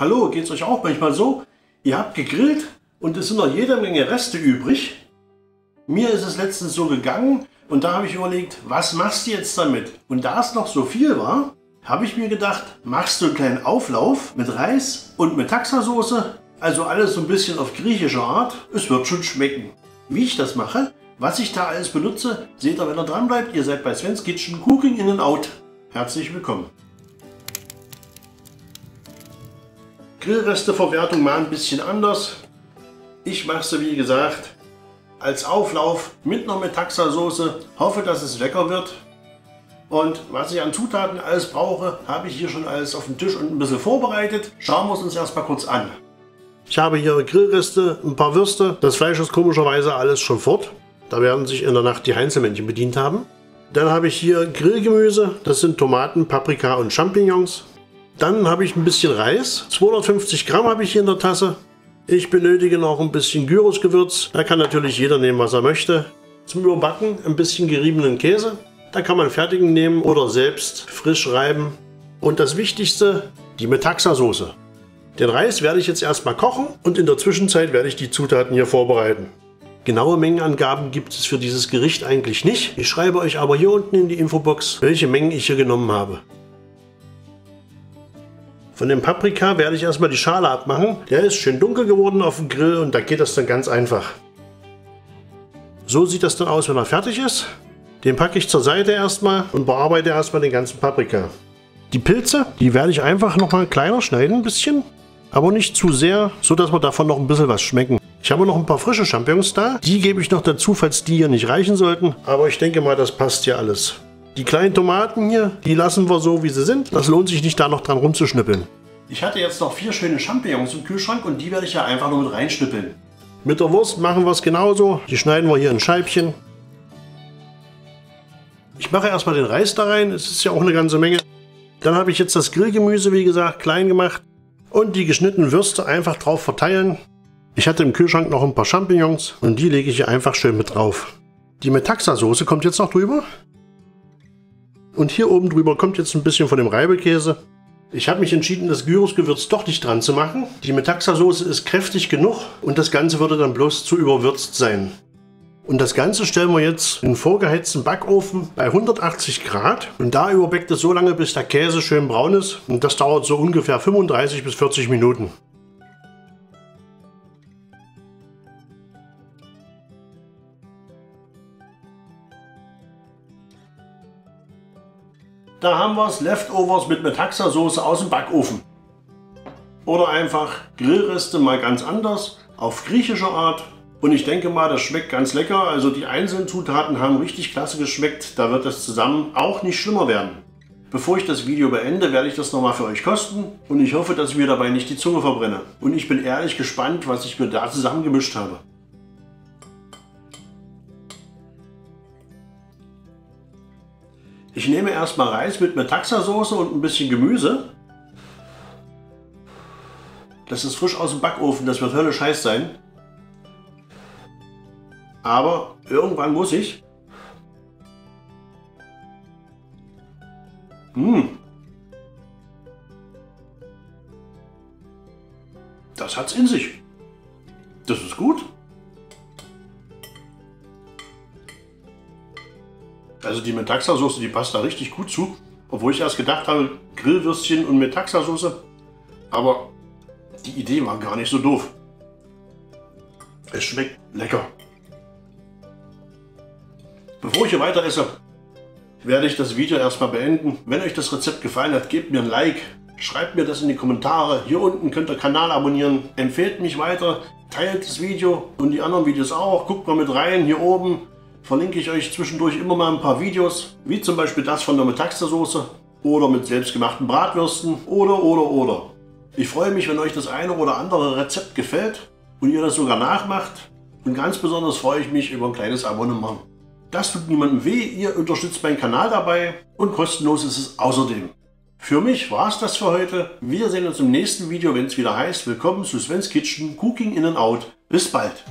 Hallo, geht's euch auch manchmal so? Ihr habt gegrillt und es sind noch jede Menge Reste übrig. Mir ist es letztens so gegangen und da habe ich überlegt, was machst du jetzt damit? Und da es noch so viel war, habe ich mir gedacht, machst du einen kleinen Auflauf mit Reis und mit Metaxasoße, also alles so ein bisschen auf griechische Art, es wird schon schmecken. Wie ich das mache, was ich da alles benutze, seht ihr, wenn ihr dran bleibt. Ihr seid bei Sven's Kitchen, Cooking in and Out. Herzlich willkommen. Grillresteverwertung mal ein bisschen anders. Ich mache sie, wie gesagt, als Auflauf mit einer Metaxasoße. Hoffe, dass es lecker wird. Und was ich an Zutaten alles brauche, habe ich hier schon alles auf dem Tisch und ein bisschen vorbereitet. Schauen wir es uns erstmal kurz an. Ich habe hier Grillreste, ein paar Würste. Das Fleisch ist komischerweise alles schon fort. Da werden sich in der Nacht die Heinzelmännchen bedient haben. Dann habe ich hier Grillgemüse. Das sind Tomaten, Paprika und Champignons. Dann habe ich ein bisschen Reis. 250 Gramm habe ich hier in der Tasse. Ich benötige noch ein bisschen Gyrosgewürz. Da kann natürlich jeder nehmen, was er möchte. Zum Überbacken ein bisschen geriebenen Käse. Da kann man fertigen nehmen oder selbst frisch reiben. Und das Wichtigste, die Metaxasoße. Den Reis werde ich jetzt erstmal kochen und in der Zwischenzeit werde ich die Zutaten hier vorbereiten. Genaue Mengenangaben gibt es für dieses Gericht eigentlich nicht. Ich schreibe euch aber hier unten in die Infobox, welche Mengen ich hier genommen habe. Von dem Paprika werde ich erstmal die Schale abmachen. Der ist schön dunkel geworden auf dem Grill und da geht das dann ganz einfach. So sieht das dann aus, wenn er fertig ist. Den packe ich zur Seite erstmal und bearbeite erstmal den ganzen Paprika. Die Pilze, die werde ich einfach nochmal kleiner schneiden, ein bisschen. Aber nicht zu sehr, so dass wir davon noch ein bisschen was schmecken. Ich habe noch ein paar frische Champignons da. Die gebe ich noch dazu, falls die hier nicht reichen sollten. Aber ich denke mal, das passt hier alles. Die kleinen Tomaten hier, die lassen wir so, wie sie sind. Das lohnt sich nicht, da noch dran rumzuschnippeln. Ich hatte jetzt noch 4 schöne Champignons im Kühlschrank und die werde ich ja einfach nur mit reinschnippeln. Mit der Wurst machen wir es genauso. Die schneiden wir hier in Scheibchen. Ich mache erstmal den Reis da rein. Es ist ja auch eine ganze Menge. Dann habe ich jetzt das Grillgemüse, wie gesagt, klein gemacht. Und die geschnittenen Würste einfach drauf verteilen. Ich hatte im Kühlschrank noch ein paar Champignons und die lege ich hier einfach schön mit drauf. Die Metaxasoße kommt jetzt noch drüber. Und hier oben drüber kommt jetzt ein bisschen von dem Reibekäse. Ich habe mich entschieden, das Gyrosgewürz doch nicht dran zu machen. Die Metaxasoße ist kräftig genug und das Ganze würde dann bloß zu überwürzt sein. Und das Ganze stellen wir jetzt in einen vorgeheizten Backofen bei 180 Grad. Und da überbackt es so lange, bis der Käse schön braun ist. Und das dauert so ungefähr 35 bis 40 Minuten. Da haben wir es, Leftovers mit Metaxasoße aus dem Backofen. Oder einfach Grillreste mal ganz anders, auf griechische Art. Und ich denke mal, das schmeckt ganz lecker. Also die einzelnen Zutaten haben richtig klasse geschmeckt. Da wird das zusammen auch nicht schlimmer werden. Bevor ich das Video beende, werde ich das nochmal für euch kosten. Und ich hoffe, dass ich mir dabei nicht die Zunge verbrenne. Und ich bin ehrlich gespannt, was ich mir da zusammengemischt habe. Ich nehme erstmal Reis mit Metaxasoße und ein bisschen Gemüse. Das ist frisch aus dem Backofen, das wird Hölle Scheiß sein. Aber irgendwann muss ich. Das hat's in sich. Das ist gut. Also die Metaxasoße, die passt da richtig gut zu, obwohl ich erst gedacht habe, Grillwürstchen und Metaxasoße, aber die Idee war gar nicht so doof. Es schmeckt lecker. Bevor ich hier weiter esse, werde ich das Video erstmal beenden. Wenn euch das Rezept gefallen hat, gebt mir ein Like, schreibt mir das in die Kommentare. Hier unten könnt ihr den Kanal abonnieren, empfehlt mich weiter, teilt das Video und die anderen Videos auch. Guckt mal mit rein, hier oben verlinke ich euch zwischendurch immer mal ein paar Videos, wie zum Beispiel das von der Metaxasoße oder mit selbstgemachten Bratwürsten oder. Ich freue mich, wenn euch das eine oder andere Rezept gefällt und ihr das sogar nachmacht. Und ganz besonders freue ich mich über ein kleines Abonnement. Das tut niemandem weh, ihr unterstützt meinen Kanal dabei und kostenlos ist es außerdem. Für mich war es das für heute. Wir sehen uns im nächsten Video, wenn es wieder heißt, willkommen zu Sven's Kitchen, Cooking in and Out. Bis bald!